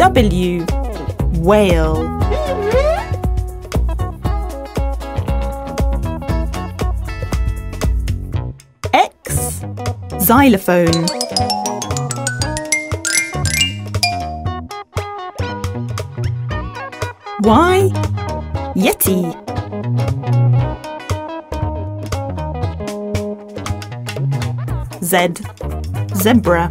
W. Whale. X. Xylophone. Y. Yeti. Z. Zebra.